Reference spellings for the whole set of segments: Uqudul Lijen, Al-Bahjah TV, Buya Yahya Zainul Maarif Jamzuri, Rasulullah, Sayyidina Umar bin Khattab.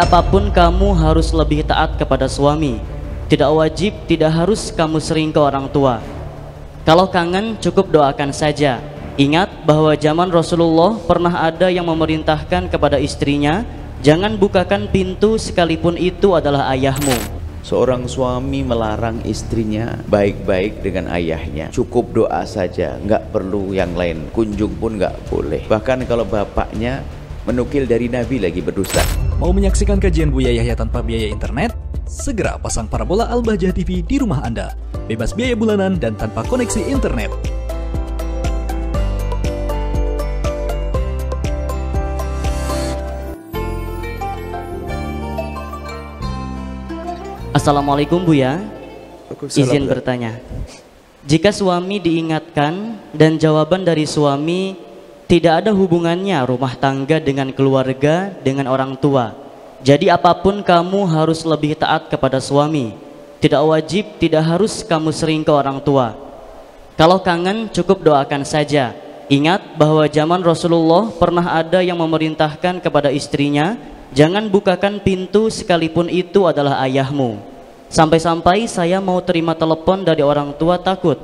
Apapun kamu harus lebih taat kepada suami. Tidak wajib, tidak harus kamu sering ke orang tua. Kalau kangen cukup doakan saja. Ingat bahwa zaman Rasulullah pernah ada yang memerintahkan kepada istrinya, jangan bukakan pintu sekalipun itu adalah ayahmu. Seorang suami melarang istrinya baik-baik dengan ayahnya. Cukup doa saja, nggak perlu yang lain. Kunjung pun nggak boleh. Bahkan kalau bapaknya menukil dari Nabi lagi berdusta. Mau menyaksikan kajian Buya Yahya tanpa biaya internet? Segera pasang parabola Al-Bahjah TV di rumah Anda. Bebas biaya bulanan dan tanpa koneksi internet. Assalamualaikum Buya. Izin bertanya. Jika suami diingatkan dan jawaban dari suami tidak ada hubungannya rumah tangga dengan keluarga, dengan orang tua. Jadi apapun kamu harus lebih taat kepada suami. Tidak wajib, tidak harus kamu sering ke orang tua. Kalau kangen cukup doakan saja. Ingat bahwa zaman Rasulullah pernah ada yang memerintahkan kepada istrinya, jangan bukakan pintu sekalipun itu adalah ayahmu. Sampai-sampai saya mau terima telepon dari orang tua takut.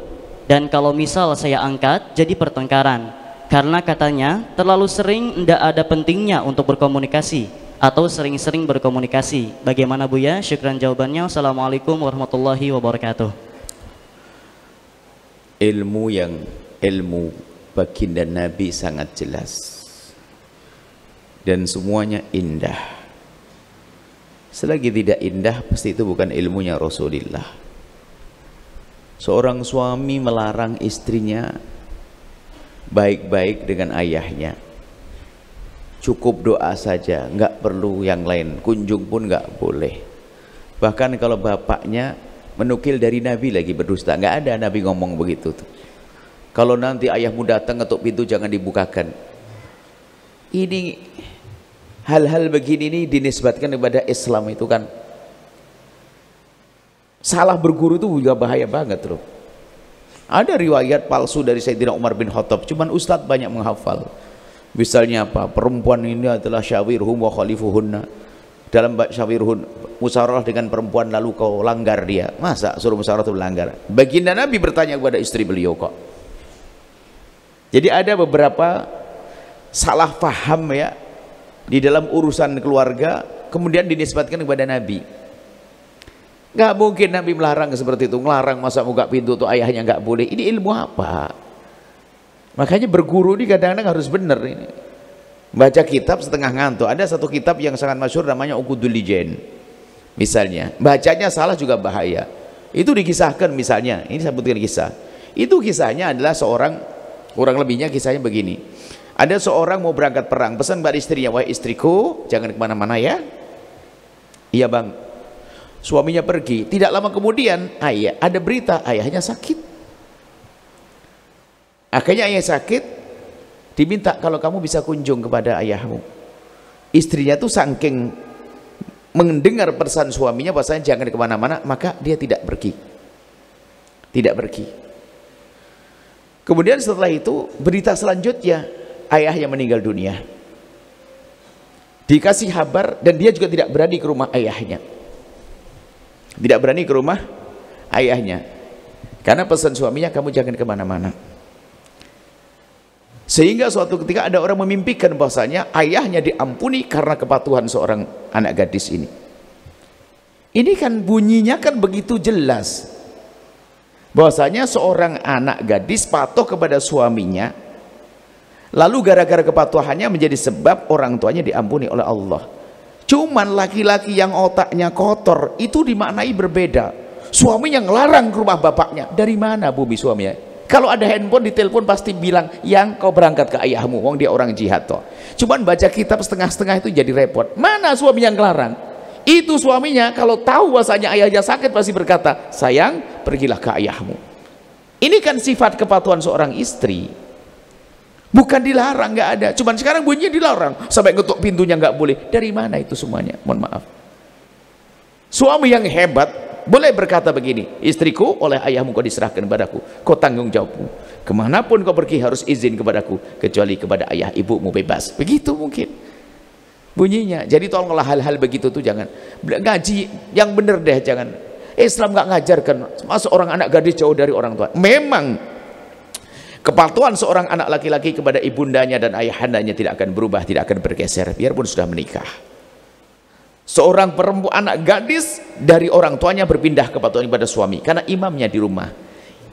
Dan kalau misal saya angkat jadi pertengkaran. Karena katanya terlalu sering tidak ada pentingnya untuk berkomunikasi atau sering-sering berkomunikasi. Bagaimana Buya? Syukran jawabannya. Assalamualaikum warahmatullahi wabarakatuh. Ilmu baginda Nabi sangat jelas dan semuanya indah. Selagi tidak indah pasti itu bukan ilmunya Rasulullah. Seorang suami melarang istrinya baik-baik dengan ayahnya. Cukup doa saja, nggak perlu yang lain. Kunjung pun nggak boleh. Bahkan kalau bapaknya menukil dari Nabi lagi berdusta, nggak ada Nabi ngomong begitu tuh. Kalau nanti ayahmu datang ketuk pintu jangan dibukakan. Ini hal-hal begini ini dinisbatkan kepada Islam itu kan. Salah berguru itu juga bahaya banget loh. Ada riwayat palsu dari Sayyidina Umar bin Khattab, cuman ustadz banyak menghafal. Misalnya apa? Perempuan ini adalah syawirhum wa khalifuhunna. Dalam syawirhun, musyawarah dengan perempuan lalu kau langgar dia. Masa suruh musyawarah itu melanggar? Baginda Nabi bertanya kepada istri beliau kok. Jadi ada beberapa salah faham ya di dalam urusan keluarga kemudian dinisbatkan kepada Nabi. Gak mungkin Nabi melarang seperti itu. Ngelarang masa buka pintu tuh ayahnya gak boleh. Ini ilmu apa? Makanya berguru ini kadang-kadang harus benar ini. Baca kitab setengah ngantuk. Ada satu kitab yang sangat masyhur namanya Uqudul Lijen. Misalnya, bacanya salah juga bahaya. Itu dikisahkan misalnya, ini saya buatkan kisah. Itu kisahnya adalah seorang, kurang lebihnya kisahnya begini. Ada seorang mau berangkat perang, pesan pada istrinya, wahai istriku, jangan kemana-mana ya. Iya bang. Suaminya pergi, tidak lama kemudian ayah ada berita ayahnya sakit. Akhirnya ayah sakit, diminta kalau kamu bisa kunjung kepada ayahmu. Istrinya tuh saking mendengar pesan suaminya bahasanya jangan kemana-mana, maka dia tidak pergi. Tidak pergi. Kemudian setelah itu berita selanjutnya ayahnya meninggal dunia. Dikasih kabar dan dia juga tidak berani ke rumah ayahnya. Tidak berani ke rumah ayahnya karena pesan suaminya kamu jangan kemana-mana. Sehingga suatu ketika ada orang memimpikan bahasanya ayahnya diampuni karena kepatuhan seorang anak gadis ini. Ini kan bunyinya kan begitu jelas bahasanya seorang anak gadis patuh kepada suaminya, lalu gara-gara kepatuhannya menjadi sebab orang tuanya diampuni oleh Allah. Cuman laki-laki yang otaknya kotor itu dimaknai berbeda. Suaminya ngelarang ke rumah bapaknya. Dari mana bubi suaminya? Kalau ada handphone ditelepon pasti bilang, yang kau berangkat ke ayahmu, wong dia orang jihad toh. Cuman baca kitab setengah-setengah itu jadi repot. Mana suaminya ngelarang? Itu suaminya kalau tahu bahasanya ayahnya sakit pasti berkata, sayang pergilah ke ayahmu. Ini kan sifat kepatuhan seorang istri. Bukan dilarang, nggak ada. Cuman sekarang bunyinya dilarang. Sampai ketuk pintunya nggak boleh. Dari mana itu semuanya? Mohon maaf. Suami yang hebat boleh berkata begini, istriku oleh ayahmu kau diserahkan padaku. Kau tanggung jawabmu. Kemanapun kau pergi harus izin kepadaku. Kecuali kepada ayah ibumu bebas. Begitu mungkin. bunyinya. Jadi tolonglah hal-hal begitu tuh jangan. Ngaji yang bener deh, jangan. Islam nggak ngajarkan masuk orang anak gadis jauh dari orang tua. Memang kepatuhan seorang anak laki-laki kepada ibundanya dan ayahandanya tidak akan berubah, tidak akan bergeser biarpun sudah menikah. Seorang perempuan anak gadis dari orang tuanya berpindah kepatuhan kepada suami karena imamnya di rumah.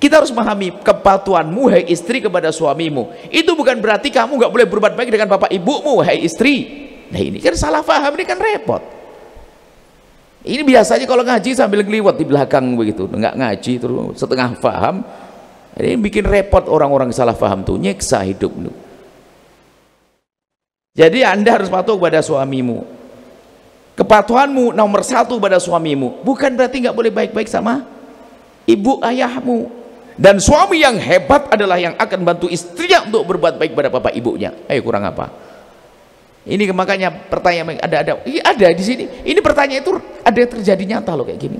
Kita harus memahami kepatuhanmu hai istri kepada suamimu itu bukan berarti kamu nggak boleh berbuat baik dengan bapak ibumu hai istri. Nah ini kan salah paham, ini kan repot. Ini biasanya kalau ngaji sambil ngeliwat di belakang begitu, nggak ngaji terus setengah paham. Ini bikin repot orang-orang salah paham tuh, nyiksa hidup lu. Jadi anda harus patuh kepada suamimu. Kepatuhanmu nomor satu pada suamimu. Bukan berarti nggak boleh baik-baik sama ibu ayahmu. Dan suami yang hebat adalah yang akan bantu istrinya untuk berbuat baik pada bapak ibunya. Ayo kurang apa? Ini makanya pertanyaan ada di sini. Ini pertanyaan itu ada yang terjadi nyata loh kayak gini.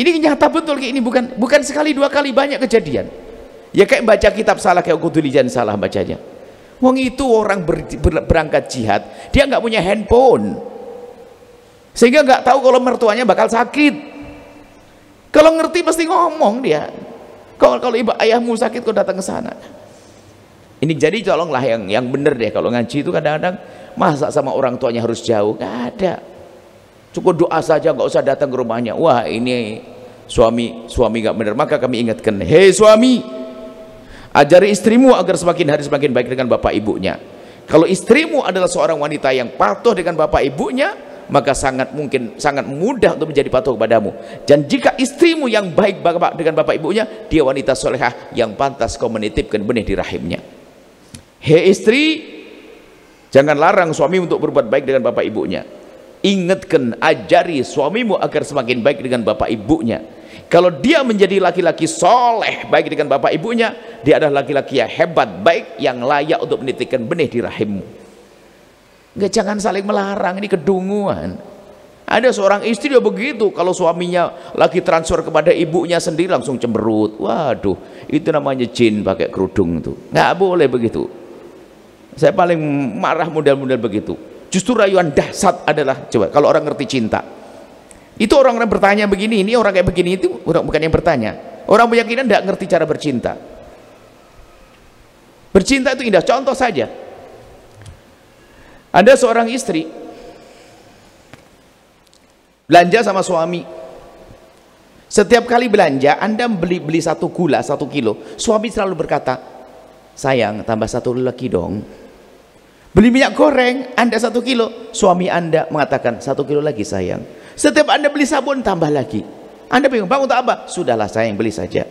Ini nyata betul, ini bukan sekali dua kali, banyak kejadian. Ya kayak baca kitab salah, kayak Qudulijan salah bacanya. Wong itu orang berangkat jihad, dia nggak punya handphone, sehingga nggak tahu kalau mertuanya bakal sakit. Kalau ngerti pasti ngomong dia. Kalau ibu ayahmu sakit kok datang ke sana. Ini jadi tolonglah yang bener deh. Kalau ngaji itu kadang-kadang masa sama orang tuanya harus jauh, nggak ada. Cukup doa saja, nggak usah datang ke rumahnya. Wah ini suami nggak benar. Maka kami ingatkan, hei suami, ajari istrimu agar semakin hari semakin baik dengan bapak ibunya. Kalau istrimu adalah seorang wanita yang patuh dengan bapak ibunya, maka sangat mungkin, sangat mudah untuk menjadi patuh kepadamu. Dan jika istrimu yang baik dengan bapak ibunya, dia wanita solehah yang pantas kau menitipkan benih di rahimnya. Hei istri, jangan larang suami untuk berbuat baik dengan bapak ibunya. Ingatkan, ajari suamimu agar semakin baik dengan bapak ibunya. Kalau dia menjadi laki-laki soleh baik dengan bapak ibunya, dia adalah laki-laki yang hebat, baik, yang layak untuk menitikkan benih di rahimmu. Nggak, jangan saling melarang, ini kedunguan. Ada seorang istri dia begitu, kalau suaminya lagi transfer kepada ibunya sendiri langsung cemberut. Waduh, itu namanya jin pakai kerudung tuh. Nggak boleh begitu. Saya paling marah modal-modal begitu. Justru rayuan dahsyat adalah, coba kalau orang ngerti cinta, itu orang-orang bertanya begini, ini orang kayak begini, itu orang bukan yang bertanya, orang keyakinan tidak ngerti cara bercinta. Bercinta itu indah. Contoh saja, ada seorang istri belanja sama suami. Setiap kali belanja, anda beli satu gula 1 kilo, suami selalu berkata, sayang tambah 1 lagi dong. Beli minyak goreng, anda 1 kilo, suami anda mengatakan 1 kilo lagi sayang. Setiap anda beli sabun, tambah lagi. Anda bingung, bang untuk apa? Sudahlah sayang, beli saja.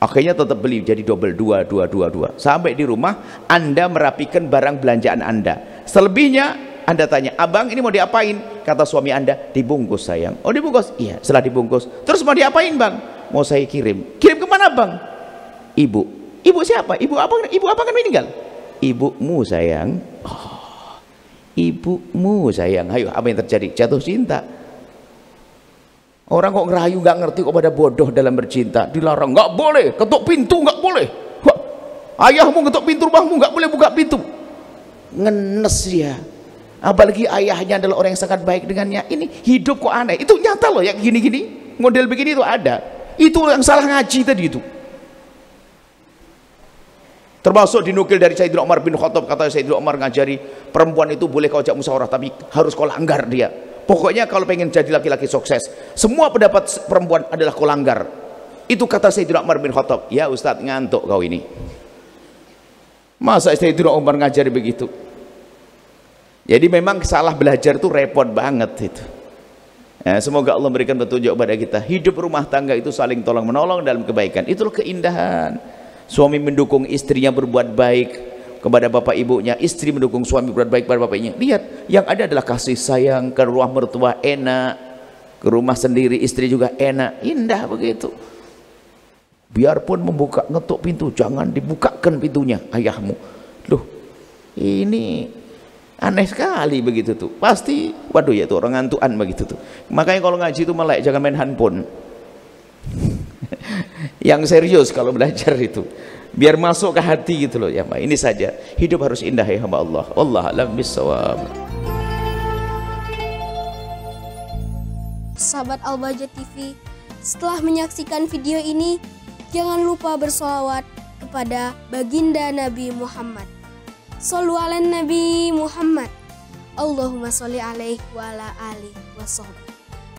Akhirnya tetap beli, jadi double, 2, 2, 2, 2. Sampai di rumah, anda merapikan barang belanjaan anda. Selebihnya, anda tanya, abang ini mau diapain? Kata suami anda, dibungkus sayang. Oh dibungkus? Iya, setelah dibungkus. Terus mau diapain bang? Mau saya kirim. Kirim kemana bang? Ibu. Ibu siapa? Ibu abang kan meninggal. Ibumu sayang. Oh, ibumu sayang. Ayo, apa yang terjadi? Jatuh cinta. Orang kok ngerayu, nggak ngerti kok pada bodoh dalam bercinta. Dilarang, nggak boleh. Ketuk pintu, nggak boleh. Wah, ayahmu ketuk pintu rumahmu, nggak boleh buka pintu. Ngenes ya. Apalagi ayahnya adalah orang yang sangat baik dengannya. Ini hidup kok aneh. Itu nyata loh, yang gini-gini, model begini itu ada. Itu yang salah ngaji tadi itu. Termasuk dinukil dari Sayyidina Umar bin Khattab, kata Sayyidina Umar ngajari perempuan itu boleh kau ajak musyawarah tapi harus kau langgar dia. Pokoknya kalau pengen jadi laki-laki sukses, semua pendapat perempuan adalah kau langgar. Itu kata Sayyidina Umar bin Khattab. Ya Ustadz, ngantuk kau ini. Masa Sayyidina Umar ngajari begitu? Jadi memang salah belajar itu repot banget itu. Nah, semoga Allah memberikan petunjuk kepada kita. Hidup rumah tangga itu saling tolong menolong dalam kebaikan. Itulah keindahan. Suami mendukung istrinya berbuat baik kepada bapak ibunya, istri mendukung suami berbuat baik kepada bapaknya. Lihat, yang ada adalah kasih sayang. Ke rumah mertua enak, ke rumah sendiri istri juga enak, indah begitu. Biarpun membuka, ngetuk pintu, jangan dibukakan pintunya ayahmu. Loh, ini aneh sekali begitu tuh. Pasti, waduh ya tuh orang ngantuan begitu tuh. Makanya kalau ngaji itu melek, jangan main handphone. Yang serius kalau belajar itu biar masuk ke hati gitu loh ya Pak. Ini saja, hidup harus indah ya hamba Allah. Wallahu a'lam bissawab. Sahabat Al-Bahjah TV, setelah menyaksikan video ini, jangan lupa bersolawat kepada baginda Nabi Muhammad. Shollu ala Nabi Muhammad. Allahumma sholli alaihi wa ala alihi wa sahbihi.